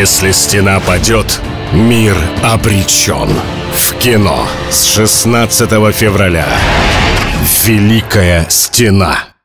Если стена падет, мир обречен. В кино с 16 февраля. Великая стена.